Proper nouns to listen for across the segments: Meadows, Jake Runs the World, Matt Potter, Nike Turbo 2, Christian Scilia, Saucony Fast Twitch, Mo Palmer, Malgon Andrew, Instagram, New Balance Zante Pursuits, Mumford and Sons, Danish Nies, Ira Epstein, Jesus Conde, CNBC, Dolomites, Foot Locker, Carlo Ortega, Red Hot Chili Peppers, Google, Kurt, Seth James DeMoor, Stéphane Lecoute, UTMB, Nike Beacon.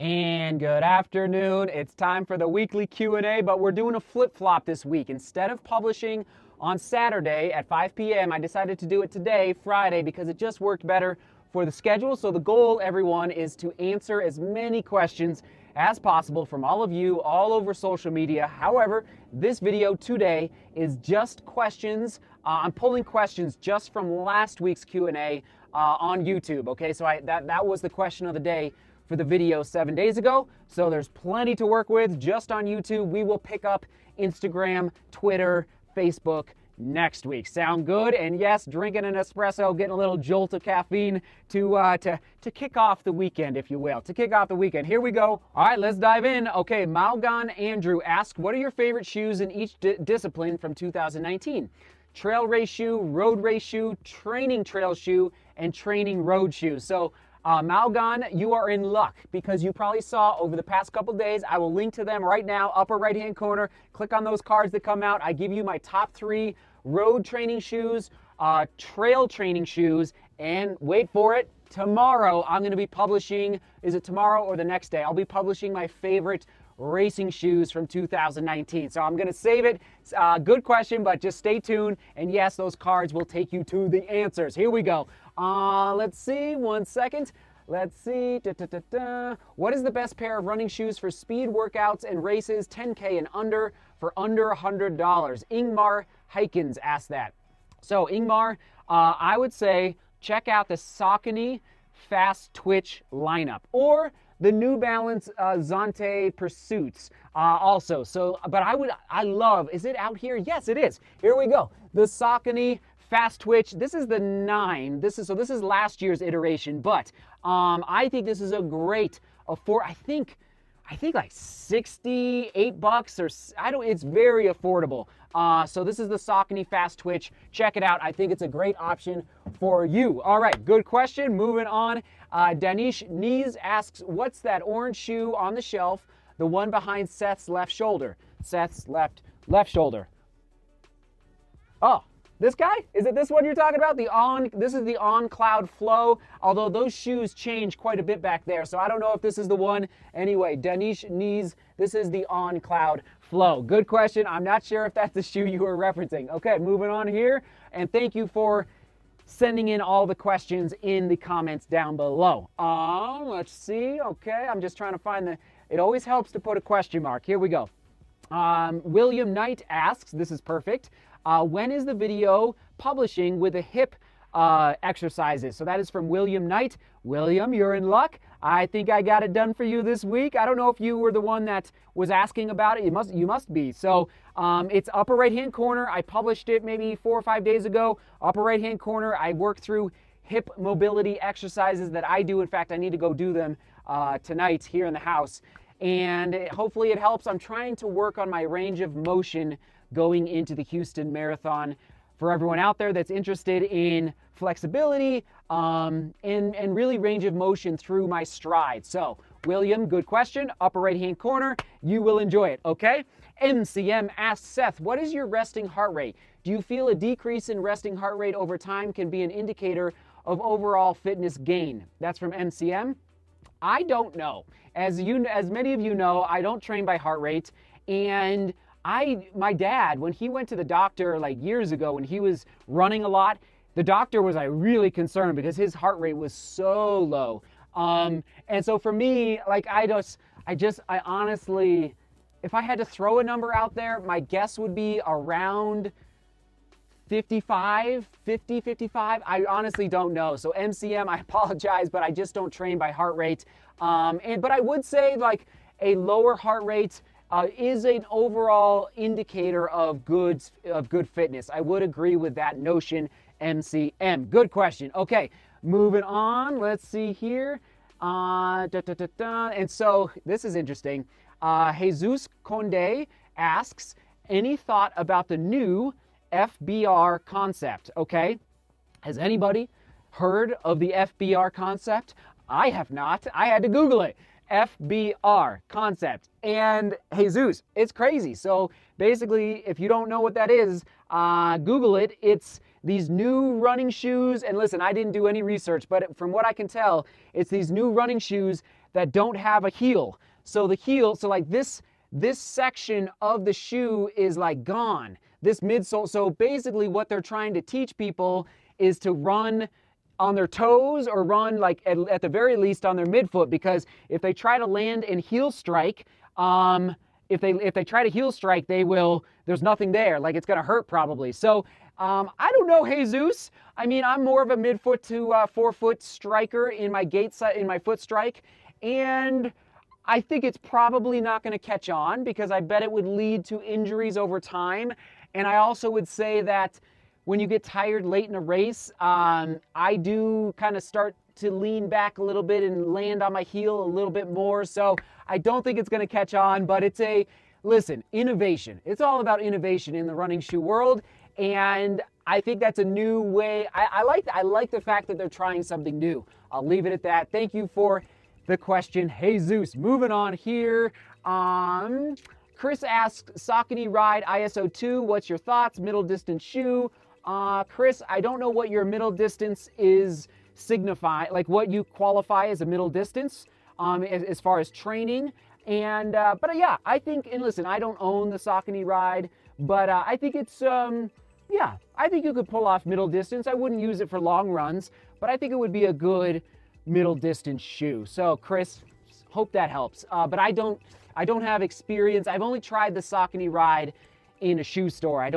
And good afternoon. It's time for the weekly Q&A, but we're doing a flip-flop this week. Instead of publishing on Saturday at 5 p.m., I decided to do it today, Friday, because it just worked better for the schedule. So the goal, everyone, is to answer as many questions as possible from all of you all over social media. However, this video today is just questions. I'm pulling questions just from last week's Q&A on YouTube, okay? So that was the question of the day for the video 7 days ago, so there's plenty to work with just on YouTube. We will pick up Instagram, Twitter, Facebook next week. Sound good? And yes, drinking an espresso, getting a little jolt of caffeine to kick off the weekend, if you will. To kick off the weekend. Here we go. All right, let's dive in. Okay, Malgon Andrew asked, what are your favorite shoes in each discipline from 2019? Trail race shoe, road race shoe, training trail shoe, and training road shoe. So Malgon, you are in luck because you probably saw over the past couple days, I will link to them right now, upper right-hand corner. Click on those cards that come out. I give you my top three road training shoes, trail training shoes, and wait for it, tomorrow I'm going to be publishing, is it tomorrow or the next day? I'll be publishing my favorite racing shoes from 2019. So I'm going to save it. Good question, but just stay tuned. And yes, those cards will take you to the answers. Here we go. Let's see, 1 second. Let's see. What is the best pair of running shoes for speed workouts and races 10K and under for under $100? Ingmar Haykins asked that. So Ingmar, I would say check out the Saucony Fast Twitch lineup or the New Balance Zante Pursuits also. So, but I love, is it out here? Yes, it is. Here we go. The Saucony Fast Twitch. This is the 9. This is last year's iteration, but I think this is a great afford. I think like $68 or I don't. It's very affordable. So this is the Saucony Fast Twitch. Check it out. I think it's a great option for you. All right, good question. Moving on. Danish Nies asks, what's that orange shoe on the shelf? The one behind Seth's left shoulder. Seth's left shoulder. Oh, this guy? Is it this one you're talking about? This is the On Cloud Flow, although those shoes change quite a bit back there, so I don't know if this is the one. Anyway, Danish Nies, this is the On Cloud Flow. Good question. I'm not sure if that's the shoe you were referencing. Okay, moving on here, and thank you for sending in all the questions in the comments down below. Let's see. Okay, I'm just trying to find the... It always helps to put a question mark. Here we go. William Knight asks, this is perfect, when is the video publishing with the hip exercises? So that is from William Knight. William, you're in luck. I think I got it done for you this week. I don't know if you were the one that was asking about it. You must be. So it's upper right-hand corner. I published it maybe 4 or 5 days ago. Upper right-hand corner, I worked through hip mobility exercises that I do. In fact, I need to go do them tonight here in the house. And hopefully it helps. I'm trying to work on my range of motion going into the Houston Marathon. For everyone out there that's interested in flexibility and really range of motion through my stride. So, William, good question. Upper right-hand corner, you will enjoy it, okay? MCM asks, Seth, what is your resting heart rate? Do you feel a decrease in resting heart rate over time can be an indicator of overall fitness gain? That's from MCM. I don't know. As many of you know, I don't train by heart rate, and my dad, when he went to the doctor like years ago, when he was running a lot, the doctor was like really concerned because his heart rate was so low. And so for me, like I honestly, if I had to throw a number out there, my guess would be around 55. I honestly don't know. So MCM, I apologize, but I just don't train by heart rate. But I would say like a lower heart rate is an overall indicator of good fitness. I would agree with that notion, MCM. Good question. Okay, moving on. Let's see here. And so this is interesting. Jesus Conde asks, any thought about the new FBR concept? Okay, has anybody heard of the FBR concept? I have not. I had to Google it. FBR concept. And Jesus, it's crazy. So basically, if you don't know what that is, Google it. It's these new running shoes. And listen, I didn't do any research, but from what I can tell, it's these new running shoes that don't have a heel. So the heel, so like this section of the shoe is like gone. This midsole, so basically what they're trying to teach people is to run on their toes or run like at the very least on their midfoot, because if they try to land and heel strike, if they try to heel strike, they will, there's nothing there. Like, it's gonna hurt probably. So I don't know, Jesus. I mean, I'm more of a midfoot to forefoot striker in my foot strike, and I think it's probably not gonna catch on because I bet it would lead to injuries over time. And I also would say that when you get tired late in a race, I do kind of start to lean back a little bit and land on my heel a little bit more. So I don't think it's going to catch on, but it's a, listen, innovation. It's all about innovation in the running shoe world. And I think that's a new way. I like the fact that they're trying something new. I'll leave it at that. Thank you for the question, Jesus. Moving on here. Chris asks, Saucony Ride ISO 2, what's your thoughts? Middle distance shoe. Chris, I don't know what your middle distance is signify, like what you qualify as a middle distance as far as training. And, but yeah, I think, and listen, I don't own the Saucony Ride, but I think it's, yeah, I think you could pull off middle distance. I wouldn't use it for long runs, but I think it would be a good middle distance shoe. So Chris, hope that helps. But I don't have experience. I've only tried the Saucony Ride in a shoe store. I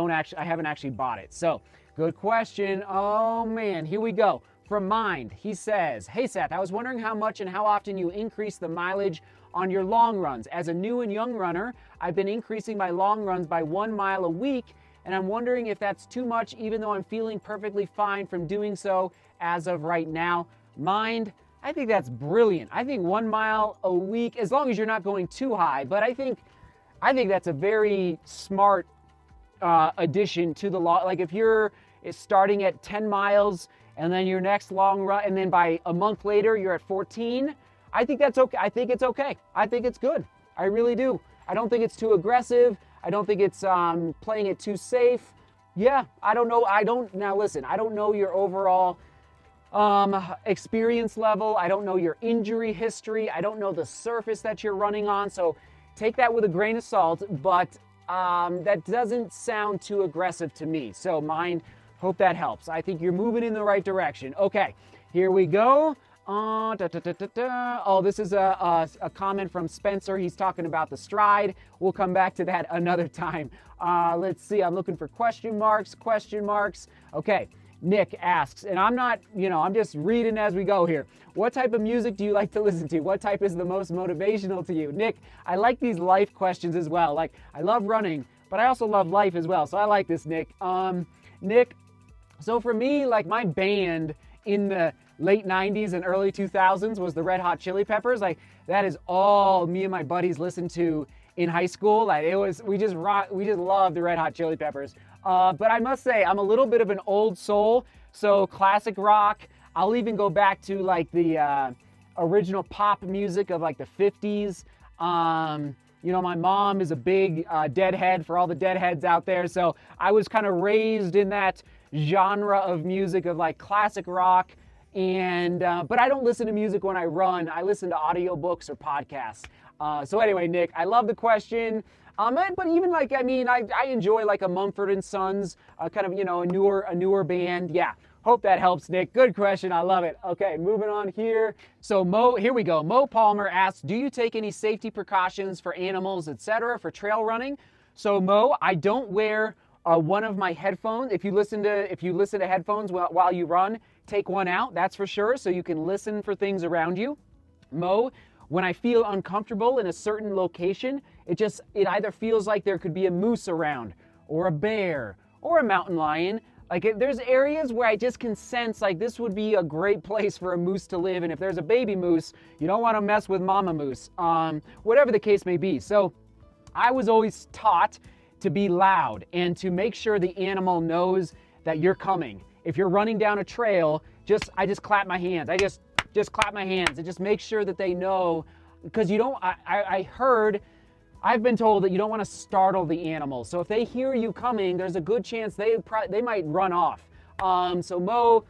haven't actually bought it. So good question. Oh man, here we go. From Mind, he says, hey Seth, I was wondering how much and how often you increase the mileage on your long runs. As a new and young runner, I've been increasing my long runs by 1 mile a week, and I'm wondering if that's too much, even though I'm feeling perfectly fine from doing so as of right now. Mind, I think that's brilliant. I think 1 mile a week, as long as you're not going too high, but I think that's a very smart addition to the long. Like if you're starting at 10 miles and then your next long run, and then by a month later, you're at 14. I think that's okay. I think it's okay. I think it's good. I really do. I don't think it's too aggressive. I don't think it's playing it too safe. Yeah, I don't know. Now listen, I don't know your overall experience level. I don't know your injury history. I don't know the surface that you're running on. So take that with a grain of salt, but that doesn't sound too aggressive to me. So Mind, hope that helps. I think you're moving in the right direction. Okay, here we go. Oh, this is a comment from Spencer. He's talking about the stride. We'll come back to that another time. Let's see, I'm looking for question marks, Okay, Nick asks, and I'm not, you know, I'm just reading as we go here. What type of music do you like to listen to? What type is the most motivational to you? Nick, I like these life questions as well. Like, I love running, but I also love life as well. So I like this, Nick. Nick, so for me, like my band in the late 90s and early 2000s was the Red Hot Chili Peppers. Like, that is all me and my buddies listened to in high school. Like, it was, we just loved the Red Hot Chili Peppers. But I must say, I'm a little bit of an old soul, so classic rock. I'll even go back to like the original pop music of like the 50s. You know, my mom is a big Deadhead, for all the Deadheads out there, so I was kind of raised in that genre of music of like classic rock. And but I don't listen to music when I run. I listen to audiobooks or podcasts. So anyway, Nick, I love the question. But even like, I mean, I enjoy like a Mumford and Sons, kind of, you know, a newer band. Yeah, hope that helps, Nick. Good question, I love it. Okay, moving on here. So Mo, here we go. Mo Palmer asks, do you take any safety precautions for animals, etc., for trail running? So Mo, I don't wear one of my headphones. If you listen to headphones while you run, take one out. That's for sure, so you can listen for things around you. Mo, when I feel uncomfortable in a certain location, it either feels like there could be a moose around, or a bear, or a mountain lion. Like, there's areas where I just can sense like this would be a great place for a moose to live, and if there's a baby moose, you don't want to mess with mama moose, whatever the case may be. So I was always taught to be loud and to make sure the animal knows that you're coming. If you're running down a trail, I just clap my hands. I just clap my hands and just make sure that they know, because you don't, I've been told that you don't want to startle the animal. So if they hear you coming, there's a good chance they might run off. So Mo,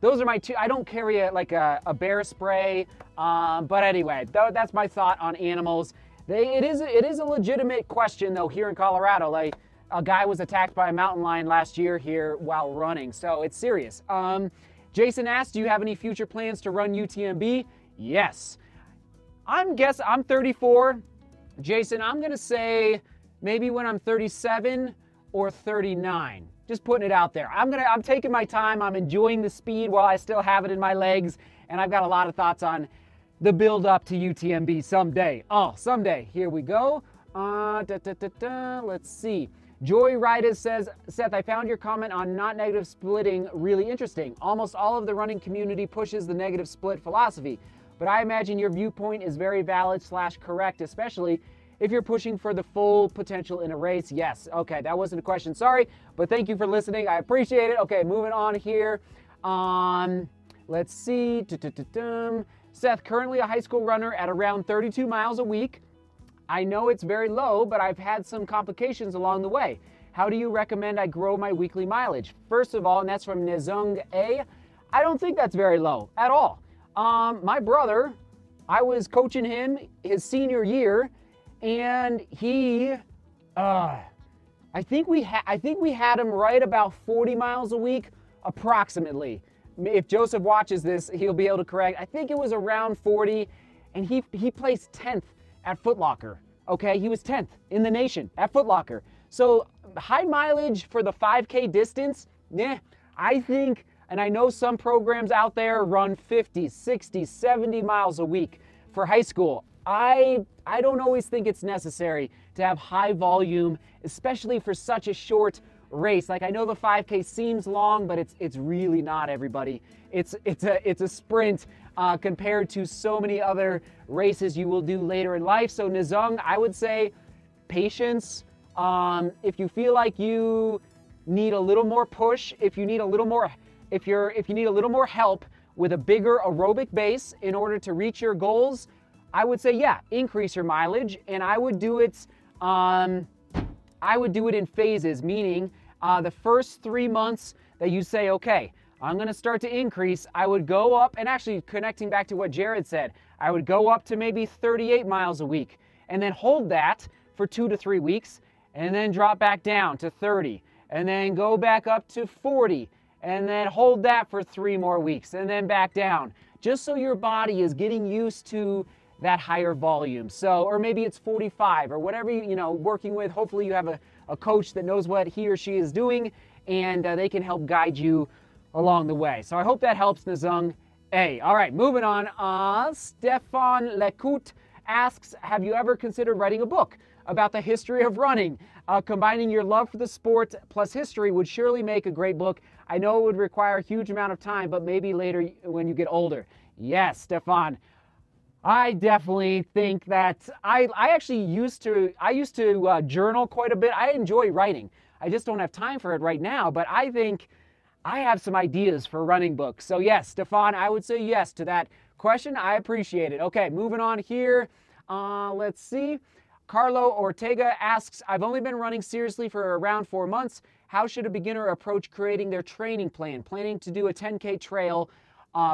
Those are my two. I don't carry like a bear spray, but anyway, that's my thought on animals. It is a legitimate question though here in Colorado. Like, a guy was attacked by a mountain lion last year here while running, so it's serious. Jason asked, do you have any future plans to run UTMB? Yes. I'm 34. Jason, I'm gonna say maybe when I'm 37 or 39. Just putting it out there. I'm taking my time. I'm enjoying the speed while I still have it in my legs, and I've got a lot of thoughts on the build up to UTMB someday. Oh, someday. Here we go. Let's see. Joy Ridas says, Seth, I found your comment on not negative splitting really interesting. Almost all of the running community pushes the negative split philosophy, but I imagine your viewpoint is very valid / correct, especially if you're pushing for the full potential in a race. Yes. Okay, that wasn't a question. Sorry, but thank you for listening. I appreciate it. Okay, moving on here. Let's see. Seth, currently a high school runner at around 32 miles a week. I know it's very low, but I've had some complications along the way. How do you recommend I grow my weekly mileage? First of all, and that's from Nizong A, I don't think that's very low at all. My brother, I was coaching him his senior year, and he, I think we had him right about 40 miles a week, approximately. If Joseph watches this, he'll be able to correct. I think it was around 40, and he placed 10th. At Foot Locker, okay? He was 10th in the nation at Foot Locker. So high mileage for the 5K distance, nah, I think, and I know some programs out there run 50, 60, 70 miles a week for high school. I don't always think it's necessary to have high volume, especially for such a short race. Like, I know the 5K seems long, but it's really not, everybody. It's a sprint compared to so many other races you will do later in life. So Nizong, I would say patience. If you feel like you need a little more push, if you need a little more help with a bigger aerobic base in order to reach your goals, I would say, yeah, increase your mileage. And I would do it in phases, meaning the first 3 months that you say, okay, I'm going to start to increase, I would go up, and actually connecting back to what Jared said, I would go up to maybe 38 miles a week and then hold that for 2 to 3 weeks and then drop back down to 30 and then go back up to 40 and then hold that for 3 more weeks and then back down, just so your body is getting used to that higher volume. So, or maybe it's 45 or whatever, you know, working with, hopefully you have a coach that knows what he or she is doing, and they can help guide you along the way. So I hope that helps, Nizong A. All right, moving on. Stéphane Lecoute asks, have you ever considered writing a book about the history of running? Combining your love for the sport plus history would surely make a great book. I know it would require a huge amount of time, but maybe later when you get older. Yes, Stéphane. I definitely think that I used to journal quite a bit. I enjoy writing. I just don't have time for it right now, but I think I have some ideas for running books. So yes, Stéphane, I would say yes to that question. I appreciate it. Okay, moving on here. Let's see. Carlo Ortega asks, I've only been running seriously for around 4 months. How should a beginner approach creating their training plan? Planning to do a 10K trail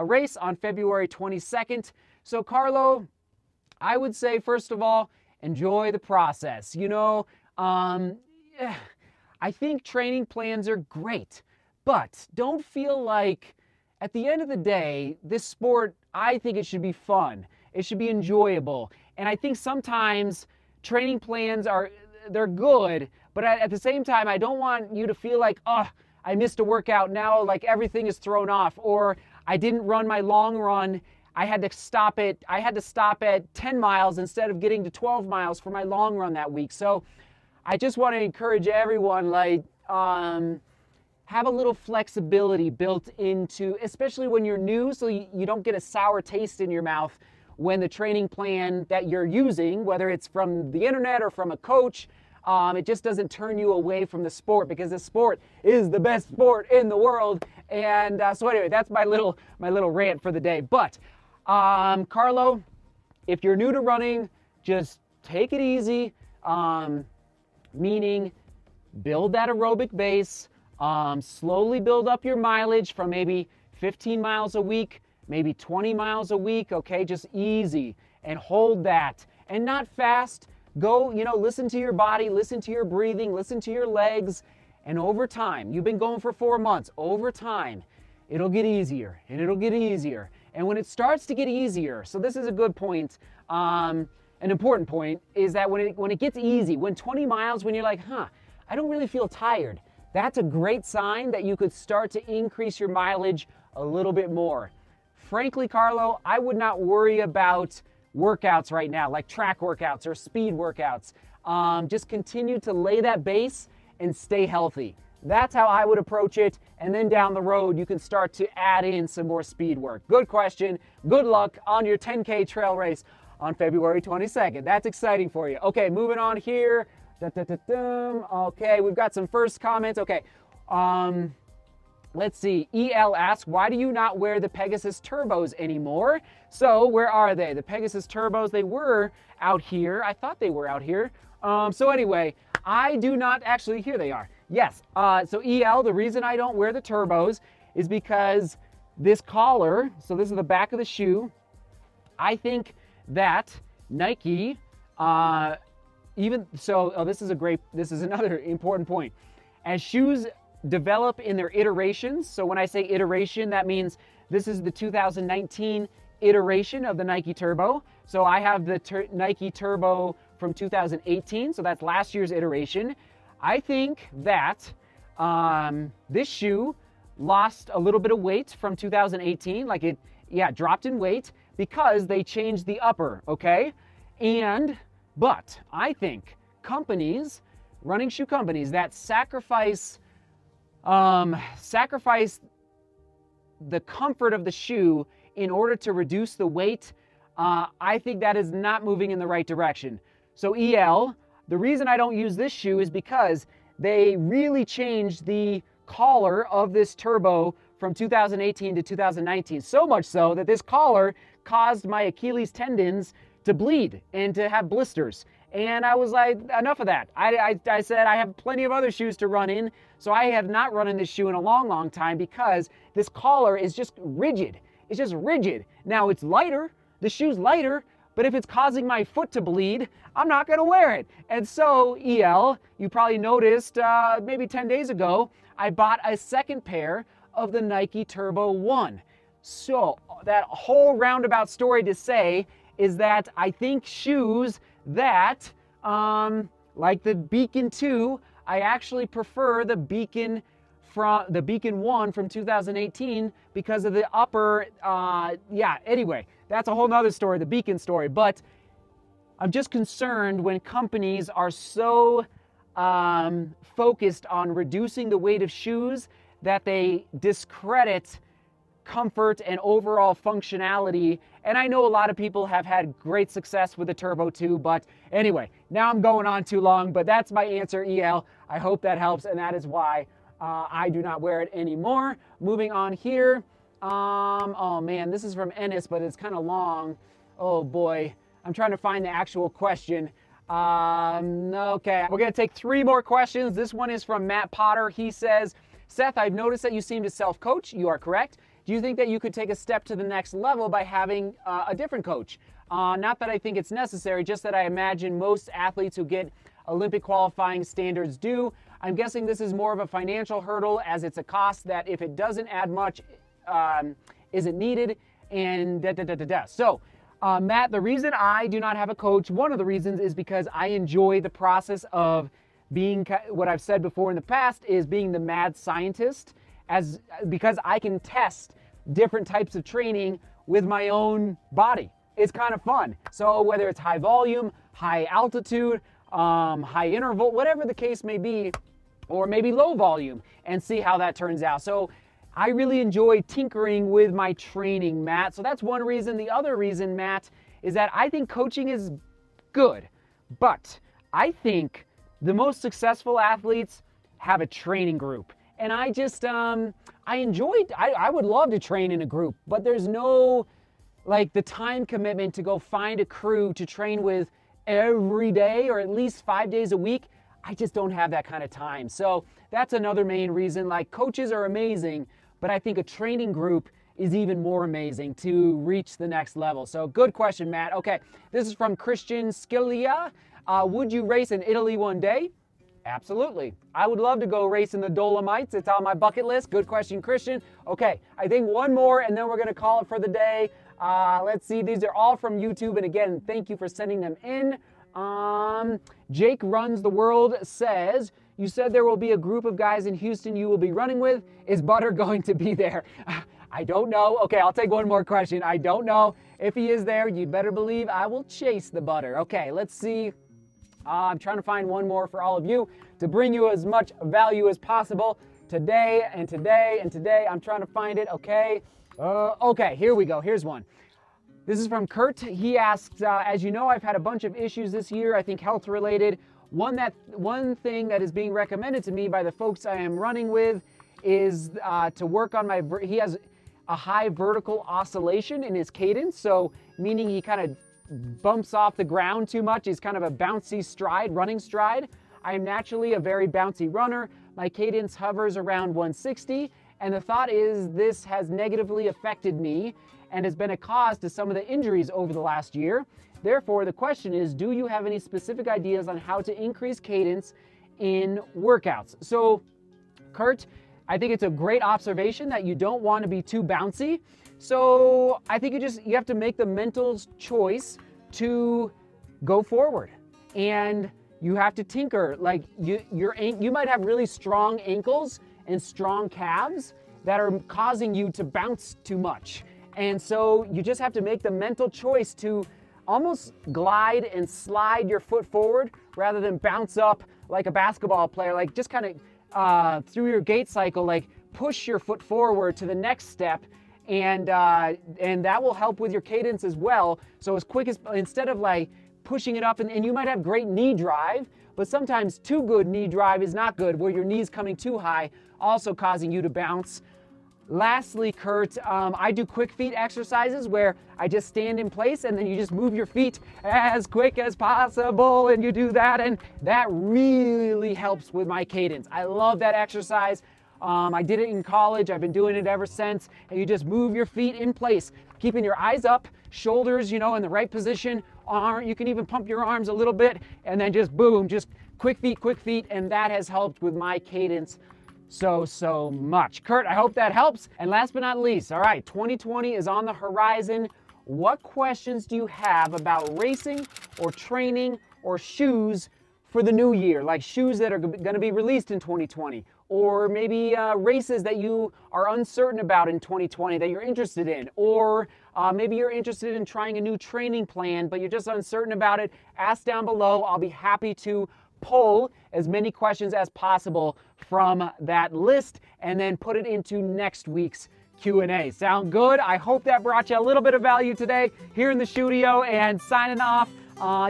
race on February 22nd. So Carlo, I would say, first of all, enjoy the process. You know, I think training plans are great, but don't feel like, at the end of the day, this sport, I think it should be fun. It should be enjoyable. And I think sometimes training plans they're good, but at the same time, I don't want you to feel like, oh, I missed a workout now, like everything is thrown off, or I didn't run my long run, I had to stop at 10 miles instead of getting to 12 miles for my long run that week. So I just want to encourage everyone, like, have a little flexibility built into, especially when you're new, so you don't get a sour taste in your mouth when the training plan that you're using, whether it's from the internet or from a coach, it just doesn't turn you away from the sport, because the sport is the best sport in the world. And so anyway, that's my little rant for the day. But Carlo, if you're new to running, just take it easy, meaning build that aerobic base, slowly build up your mileage from maybe 15 miles a week, maybe 20 miles a week, okay? Just easy and hold that. And not fast. Go, you know, listen to your body, listen to your breathing, listen to your legs. And over time, you've been going for 4 months, over time, it'll get easier and it'll get easier. And when it starts to get easier, so this is a good point, an important point, is that when it gets easy, when 20 miles, when you're like, huh, I don't really feel tired, that's a great sign that you could start to increase your mileage a little bit more. Frankly, Carlo, I would not worry about workouts right now, like track workouts or speed workouts. Just continue to lay that base and stay healthy. That's how I would approach it. And then down the road, you can start to add in some more speed work. Good question. Good luck on your 10K trail race on February 22nd. That's exciting for you. Okay, moving on here. Okay, we've got some first comments. Okay, let's see. EL asks, why do you not wear the Pegasus Turbos anymore? So where are they? The Pegasus Turbos, they were out here. I thought they were out here. So anyway, I do not actually, here they are. Yes, so EL, the reason I don't wear the Turbos is because this collar, so this is the back of the shoe, I think that Nike, even, so, oh, this is a great, this is another important point. As shoes develop in their iterations, so when I say iteration, that means this is the 2019 iteration of the Nike Turbo. So I have the Nike Turbo from 2018, so that's last year's iteration. I think that this shoe lost a little bit of weight from 2018, like it, yeah, dropped in weight because they changed the upper, okay? And, but I think companies, running shoe companies that sacrifice the comfort of the shoe in order to reduce the weight, I think that is not moving in the right direction. So EL, the reason I don't use this shoe is because they really changed the collar of this Turbo from 2018 to 2019. So much so that this collar caused my Achilles tendons to bleed and to have blisters. And I was like, enough of that. I said, I have plenty of other shoes to run in. So I have not run in this shoe in a long, long time because this collar is just rigid. It's just rigid. Now it's lighter. The shoe's lighter. But if it's causing my foot to bleed, I'm not gonna wear it. And so, EL, you probably noticed maybe 10 days ago, I bought a second pair of the Nike Turbo 1. So that whole roundabout story to say is that I think shoes that, like the Beacon 2, I actually prefer the Beacon from the Beacon 1 from 2018 because of the upper, yeah, anyway. That's a whole nother story, the Beacon story, but I'm just concerned when companies are so focused on reducing the weight of shoes that they discredit comfort and overall functionality. And I know a lot of people have had great success with the Turbo 2, but anyway, now I'm going on too long, but that's my answer, EL. I hope that helps, and that is why I do not wear it anymore. Moving on here. Oh man, this is from Ennis, but it's kind of long. Oh boy, I'm trying to find the actual question. Okay, we're gonna take 3 more questions. This one is from Matt Potter. He says, Seth, I've noticed that you seem to self-coach. You are correct. Do you think that you could take a step to the next level by having a different coach? Not that I think it's necessary, just that I imagine most athletes who get Olympic qualifying standards do. I'm guessing this is more of a financial hurdle as it's a cost that if it doesn't add much, is it needed? And So, Matt, the reason I do not have a coach, one of the reasons is because I enjoy the process of being, what I've said before in the past, is being the mad scientist, as because I can test different types of training with my own body. It's kind of fun. So whether it's high volume, high altitude, high interval, whatever the case may be, or maybe low volume, and see how that turns out. So I really enjoy tinkering with my training, Matt. So that's one reason. The other reason, Matt, is that I think coaching is good, but I think the most successful athletes have a training group. And I just, I enjoyed, I would love to train in a group, but there's no, like, the time commitment to go find a crew to train with every day or at least 5 days a week. I just don't have that kind of time. So that's another main reason. Like, coaches are amazing, but I think a training group is even more amazing to reach the next level. So good question, Matt. Okay, this is from Christian Scilia. Would you race in Italy one day? Absolutely. I would love to go race in the Dolomites. It's on my bucket list. Good question, Christian. Okay, I think one more and then we're gonna call it for the day. Let's see, these are all from YouTube, and again, thank you for sending them in. Jake Runs the World says, you said there will be a group of guys in Houston you will be running with. Is Butter going to be there? I don't know. Okay, I'll take one more question. I don't know. If he is there, you better believe I will chase the Butter. Okay, let's see. I'm trying to find one more for all of you to bring you as much value as possible today and today and today. I'm trying to find it. Okay. Okay, here we go. Here's one. This is from Kurt. He asks, as you know, I've had a bunch of issues this year, I think health related. One thing that is being recommended to me by the folks I am running with is to work on my, he has a high vertical oscillation in his cadence. So meaning he kind of bumps off the ground too much. He's kind of a bouncy stride, running stride. I am naturally a very bouncy runner. My cadence hovers around 160, and the thought is this has negatively affected me and has been a cause to some of the injuries over the last year. Therefore, the question is, do you have any specific ideas on how to increase cadence in workouts? So, Kurt, I think it's a great observation that you don't want to be too bouncy. So I think you have to make the mental choice to go forward, and you have to tinker. Like you might have really strong ankles and strong calves that are causing you to bounce too much. And so you just have to make the mental choice to almost glide and slide your foot forward rather than bounce up like a basketball player, like just kind of through your gait cycle, like push your foot forward to the next step. And that will help with your cadence as well. So as quick as, instead of like pushing it up, and you might have great knee drive, but sometimes too good knee drive is not good, where your knee's coming too high, also causing you to bounce. Lastly, Kurt, I do quick feet exercises where I just stand in place and then you just move your feet as quick as possible, and you do that, and that really helps with my cadence. I love that exercise. I did it in college. I've been doing it ever since. And you just move your feet in place, keeping your eyes up, shoulders, you know, in the right position. You can even pump your arms a little bit, and then just boom, just quick feet, and that has helped with my cadence so much. Kurt, I hope that helps. And last but not least, all right, 2020 is on the horizon. What questions do you have about racing or training or shoes for the new year? Like shoes that are going to be released in 2020. Or maybe races that you are uncertain about in 2020 that you're interested in, or maybe you're interested in trying a new training plan, but you're just uncertain about it. Ask down below. I'll be happy to pull as many questions as possible from that list and then put it into next week's Q&A. Sound good? I hope that brought you a little bit of value today here in the studio, and signing off.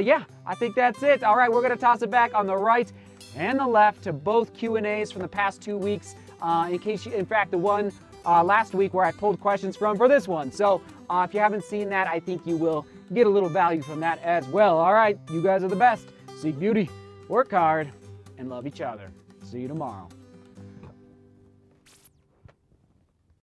Yeah, I think that's it. All right, we're going to toss it back on the right and the left to both Q&As from the past 2 weeks, in fact, the one last week where I pulled questions from for this one. So if you haven't seen that, I think you will get a little value from that as well. All right, you guys are the best. Seek beauty, work hard, and love each other. See you tomorrow.